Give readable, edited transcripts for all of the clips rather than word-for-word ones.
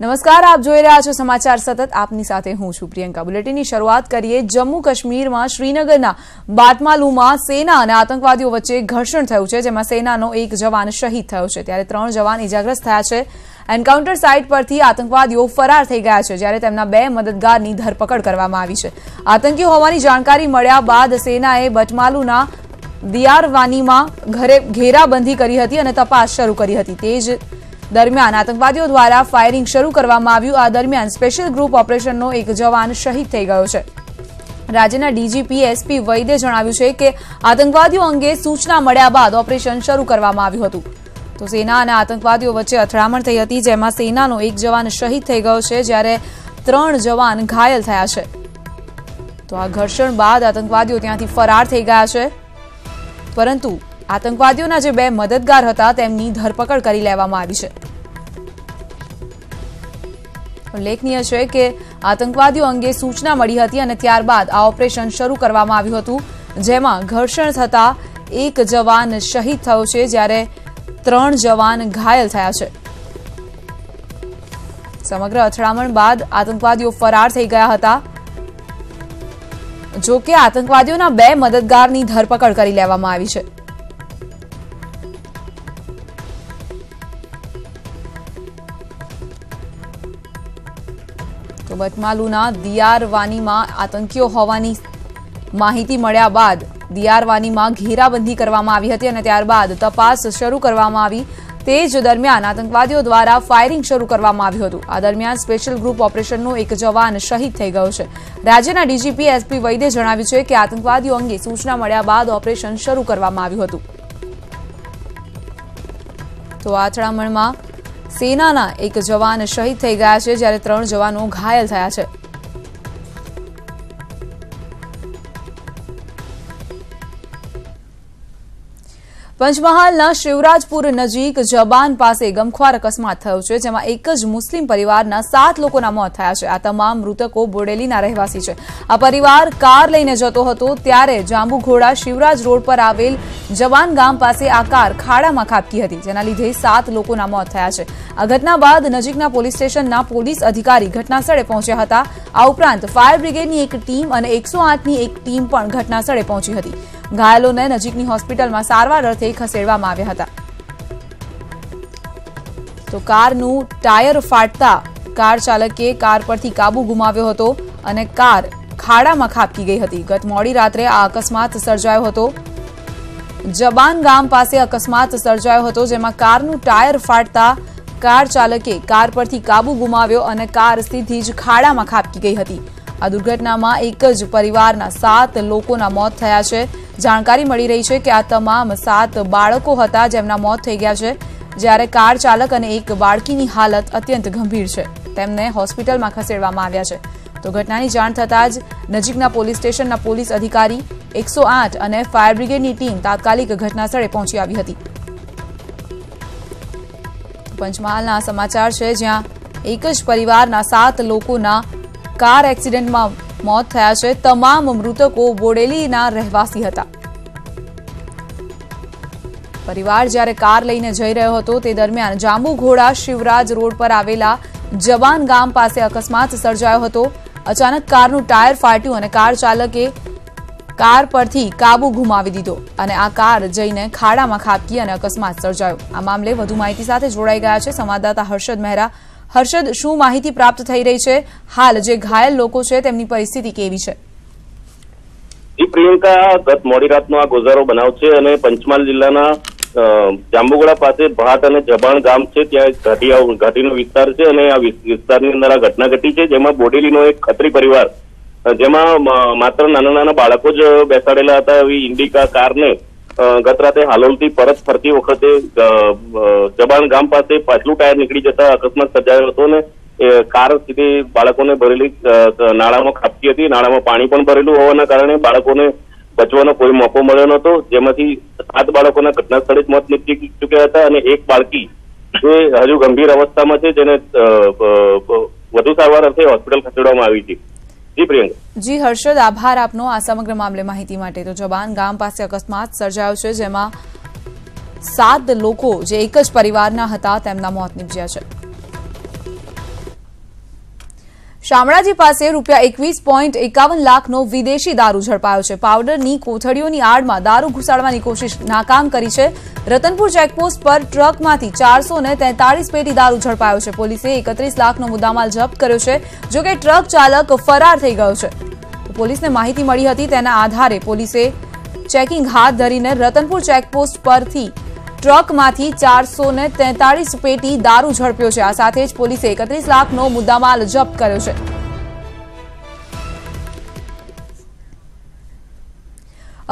नमस्कार, आप જોઈ રહ્યા છો સમાચાર સતત આપની સાથે હું છું પ્રિયંકા। બુલેટિનની શરૂઆત કરીએ જમ્મુ કાશ્મીરમાં શ્રીનગરના બાતમાલુમાં સેના અને આતંકવાદીઓ વચ્ચે ઘર્ષણ થયું છે, જેમાં સેનાનો એક જવાન શહીદ થયો છે ત્યારે 3 જવાન ઈજાગ્રસ્ત થયા છે। એન્કાઉન્ટર સાઇટ પરથી આતંકવાદીઓ ફરાર થઈ ગયા છે જ્યારે તેમના 2 મદદગારની ધરપકડ કરવામાં આવી છે। આતંકીઓ હોવાની જાણકારી મળ્યા બાદ સેનાએ બટમાલુના દિયારવાનીમાં ઘેરાબંધી કરી હતી અને તપાસ શરૂ કરી હતી। તેજ દરમિયાન આતંકવાદીઓ દ્વારા ફાયરિંગ શરૂ કરવામાં આવ્યું। આ દરમિયાન સ્પેશિયલ ગ્રુપ ઓપરેશનનો એક જવાન શહીદ થઈ ગયો છે। રાજ્યના ડીજીપી એસપી વૈદે જણાવ્યું છે કે આતંકવાદીઓ અંગે સૂચના મળ્યા બાદ ઓપરેશન શરૂ કરવામાં આવ્યું હતું। તો સેના અને આતંકવાદીઓ વચ્ચે અથડામણ થઈ હતી, જેમાં સેનાનો એક જવાન શહીદ થઈ ગયો છે જ્યારે 3 જવાન ઘાયલ થયા છે। તો આ ઘર્ષણ બાદ આતંકવાદીઓ ત્યાંથી ફરાર થઈ ગયા છે, પરંતુ आतंकवादियों जे 2 मददगार हता तेमनी धरपकड़ करी लेवामां आवी छे। उल्लेखनीय छे के आतंकवादियों अंगे सूचना मळी हती अने त्यारबाद आ ऑपरेशन शरू करवामां आव्युं हतुं, जेमां घर्षण थता एक जवान शहीद थयो छे ज्यारे 3 जवान घायल थया छे। समग्र અથડામણ बाद आतंकवादियों फरार थई गया हता, जो के आतंकवादियों 2 मददगारनी धरपकड़ करी लेवामां आवी छे। બટમાલુના દિયારવાનીમાં આતંકીઓ હોવાની માહિતી મળ્યા બાદ દિયારવાનીમાં ઘેરાબંધી કરવામાં આવી હતી અને ત્યારબાદ તપાસ શરૂ કરવામાં આવી। તે જ દરમિયાન આતંકવાદીઓ દ્વારા ફાયરિંગ શરૂ કરવામાં આવ્યું હતું। આ દરમિયાન સ્પેશિયલ ગ્રુપ ઓપરેશનનો એક જવાન શહીદ થઈ ગયો છે। રાજ્યના ડીજીપી એસપી વૈદે જણાવ્યું છે કે આતંકવાદીઓ અંગે સૂચના મળ્યા બાદ ઓપરેશન શરૂ કરવામાં આવ્યું હતું। તો આ અથડામણમાં सेना एक जवान शहीद थई गया है जयरे 3 जवानों घायल थया छे। पंचमहालना शिवराजपुर नजीक जबान पास गमख्वार अकस्मात थयो छे, जेमां एक ज मुस्लिम परिवारना 7 लोकोना मौत थया छे। आ तमाम मृतको बोडेलीना रहेवासी छे। आ परिवार कार लईने जतो हतो त्यारे जांबुघोड़ा शिवराज रोड पर आवेल जबान गाम पासे आ कार खाड़ामां खाबकी हती, जेना लीधे 7 लोकोना मौत थया छे। आ घटना बाद नजीकना पोलीस स्टेशनना पोलीस अधिकारी घटनास्थळे पहोंच्या हता। आ उपरांत फायर ब्रिगेडनी एक टीम अने 108ની एक टीम पण घटनास्थळे पहोंची हती। घायलोने नजीकनी होस्पिટલમાં સારવાર અર્થે ખસેડવામાં આવ્યા હતા। તો કારનું ટાયર ફાટતા કાર ચાલકે કાર પરથી કાબુ ગુમાવ્યો હતો અને કાર ખાડામાં ખાબકી ગઈ હતી। ગત મોડી રાત્રે આ અકસ્માત સર્જાયો હતો। જબાન ગામ પાસે અકસ્માત સર્જાયો હતો, જેમાં કારનું ટાયર ફાટતા કાર ચાલકે કાર પરથી કાબુ ગુમાવ્યો અને કાર સીધી જ ખાડામાં ખાબકી ગઈ હતી। આ દુર્ઘટનામાં એક જ પરિવારના 7 લોકોના મોત થયા છે। જાણકારી મળી રહી છે કે આ તમામ 7 બાળકો હતા જેમના મોત થઈ ગયા છે, જ્યારે કાર ચાલક અને એક બાળકીની હાલત અત્યંત ગંભીર છે, તેમને હોસ્પિટલમાં ખસેડવામાં આવ્યા છે। તો ઘટનાની જાણ થતાં જ નજીકના પોલીસ સ્ટેશનના પોલીસ અધિકારી 108 અને ફાયર બ્રિગેડની ટીમ તાત્કાલિક ઘટનાસ્થળે પહોંચી આવી હતી। પંચમહાલના સમાચાર છે, જ્યાં એક જ પરિવારના 7 લોકોના कार एक्सिडेंट में मौत थया छे। तमाम मृतकों बोडेलीना रहवासी हता। परिवार ज्यारे कार लईने जई रह्यो हतो ते दरमियान जांबुघोड़ा शिवराज रोड पर आवेला जवान गाम पासे अकस्मात सर्जायो हतो। अचानक कारनु टायर फाट्युं अने कार चालके कार परथी काबू गुमावी दीधो अने आ कार जईने खाडामां खाबकी अने अकस्मात सर्जायो। आ मामले वधु माहिती साथे जोडाई गया छे संवाददाता हर्षद महेरा। हर्षद, शुं माहिती प्राप्त थई रही छे? हाल जे घायल लोको छे तेमनी परिस्थिति केवी छे? जी प्रियंका, गत मोडी रातनो आ गुजारो बनाव छे अने पंचमहाल जिल्लाना जांबुगोड़ा पासे भाट अने जबाण गाम छे, त्यां घाटीनो विस्तार छे अने आ विस्तारनी अंदर आ घटना घटी छे, जेमां बोडेलीनो एक खत्री परिवार जेमां मात्र नाना नाना बाळको ज बेसाडेला हता एवी इंडिका कारने गत राते हालोलथी परत फरती वखते जबाण गाम पासे पाछलुं टायर नीकळी जता अकस्मात सर्जायो हतो ने कार सीधी बाळकोने भरेली नाळामां खाबकी हती। नाळामां पाणी पण भरेलुं होवाना कारणे बाळकोने बचवानो कोई मोको मळ्यो नहोतो, जेमांथी 7 बाळकोना घटनास्थळे ज मौत निपजी चुक्या हता अने एक बाळकी जे हजू गंभीर अवस्थामां छे, जेने વધુ સારવાર અર્થે હોસ્પિટલ ખસેડવામાં આવી હતી। जी प्रियंका। जी हर्षद, आभार आपनो आ समग्र मामले माहिती माटे। तो जबान गाम पासे अकस्मात सर्जायो छे, जेमां 7 लोको जे एक ज परिवारना हता तेमना मौत निपज्या छे। શામળાજી પાસે ₹21.51 લાખનો વિદેશી દારૂ ઝડપાયો છે. પાવડરની કોથળીઓની આડમાં દારૂ ઘુસાડવાની કોશિશ નાકામ કરી છે. રતનપુર ચેકપોસ્ટ પર ટ્રકમાંથી 443 પેટી દારૂ ઝડપાયો છે. પોલીસે 31 લાખનો મુદ્દામાલ જપ્ત કર્યો છે. જોકે ટ્રક ચાલક ફરાર થઈ ગયો છે. પોલીસને માહિતી મળી હતી, તેના આધારે પોલીસે ચેકિંગ હાથ ધરીને રતનપુર ચેકપોસ્ટ પરથી ટ્રકમાંથી 443 પેટી દારૂ ઝડપ્યો છે. આ સાથે જ પોલીસે 31 લાખનો મુદ્દામાલ જપ્ત કર્યો છે.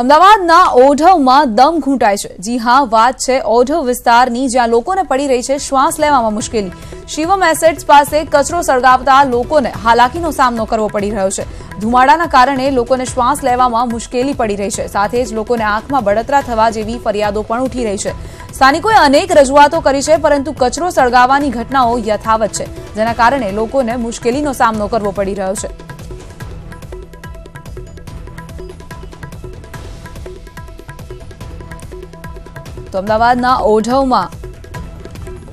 અમદાવાદના ઓઢવમાં દમ ઘૂંટાય છે. જી હા, વાત છે ઓઢવ વિસ્તારની, જ્યાં લોકોને પડી રહી છે શ્વાસ લેવામાં મુશ્કેલી. શિવમ એસેટ્સ પાસે કચરો સળગાવતા લોકોને હાલાકીનો સામનો કરવો પડી રહ્યો છે. ધુમાડાના કારણે લોકોને શ્વાસ લેવામાં મુશ્કેલી પડી રહી છે. સાથે જ લોકોને આંખમાં બળતરા થવા જેવી ફરિયાદો પણ ઉઠી રહી છે. સ્થાનિકોએ અનેક રજૂઆતો કરી છે, પરંતુ કચરો સળગાવવાની ઘટનાઓ યથાવત છે, જેના કારણે લોકોને મુશ્કેલીનો સામનો કરવો પડી રહ્યો છે. તો અમદાવાદના ઓઢવમાં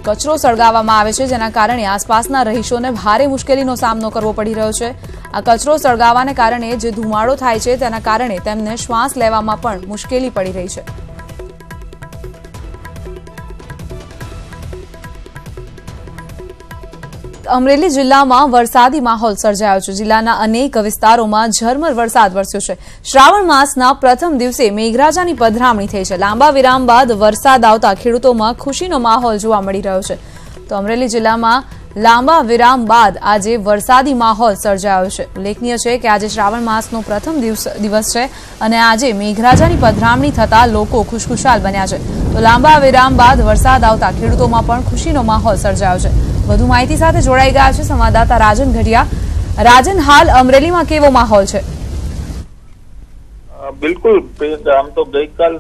કચરો સળગાવવામાં આવે છે, જેના કારણે આસપાસના રહીશોને ભારે મુશ્કેલીનો સામનો કરવો પડી રહ્યો છે. આ કચરો સળગાવવાને કારણે જે ધુમાડો થાય છે, તેના કારણે તેમને શ્વાસ લેવામાં પણ મુશ્કેલી પડી રહી છે. અમરેલી જિલ્લામાં વરસાદી માહોલ સર્જાયો છે. જિલ્લાના અનેક વિસ્તારોમાં ઝરમર વરસાદ વરસ્યો છે. શ્રાવણ માસના પ્રથમ દિવસે મેઘરાજાની પધરામણી થઈ છે. લાંબા વિરામ બાદ વરસાદ આવતા ખેડૂતોમાં ખુશીનો માહોલ જોવા મળી રહ્યો છે. તો અમરેલી જિલ્લામાં લાંબા વિરામ બાદ આજે વરસાદી માહોલ સર્જાયો છે. ઉલ્લેખનીય છે કે આજે શ્રાવણ માસનો પ્રથમ દિવસ છે અને આજે મેઘરાજાની પધરામણી થતા લોકો ખુશખુશાલ બન્યા છે. તો લાંબા વિરામ બાદ વરસાદ આવતા ખેડૂતોમાં પણ ખુશીનો માહોલ સર્જાયો છે. વધુ માહિતી સાથે જોડાઈ ગયા છે સંવાદદાતા રાજન ઘડિયા. રાજન, હાલ અમરેલીમાં કેવો માહોલ છે? બિલકુલ, આમ તો ગઈકાલ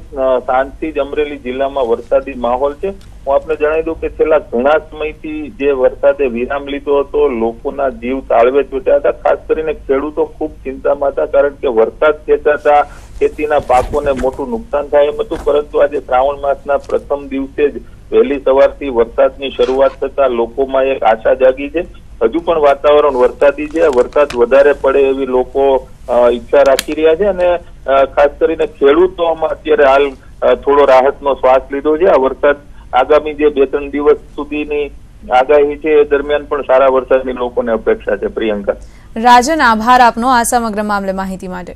સાંજથી જ અમરેલી જિલ્લામાં વરસાદી માહોલ છે. હું આપને જણાવી દઉં કે છેલ્લા ઘણા સમયથી જે વરસાદે વિરામ લીધો હતો, લોકોના જીવ તાળવે છૂટ્યા હતા. ખાસ કરીને ખેડૂતો ખૂબ ચિંતામાં હતા, કારણ કે વરસાદ ખેંચાતા ખેતીના પાકોને મોટું નુકસાન થાય એમ હતું. પરંતુ આજે શ્રાવણ માસના પ્રથમ દિવસે જ વહેલી સવારથી વરસાદની શરૂઆત થતા લોકોમાં એક આશા જાગી છે. હજુ પણ વાતાવરણ વરસાદી છે. વરસાદ વધારે પડે એવી લોકો ઈચ્છા રાખી રહ્યા છે અને ખાસ કરીને ખેડૂતોમાં અત્યારે હાલ થોડો રાહતનો શ્વાસ લીધો છે. આ વરસાદ આગામી જે 2-3 દિવસ સુધીની આગાહી છે એ દરમિયાન પણ સારા વરસાદની લોકોને અપેક્ષા છે. પ્રિયંકા. રાજન, આભાર આપનો આ સમગ્ર મામલે માહિતી માટે.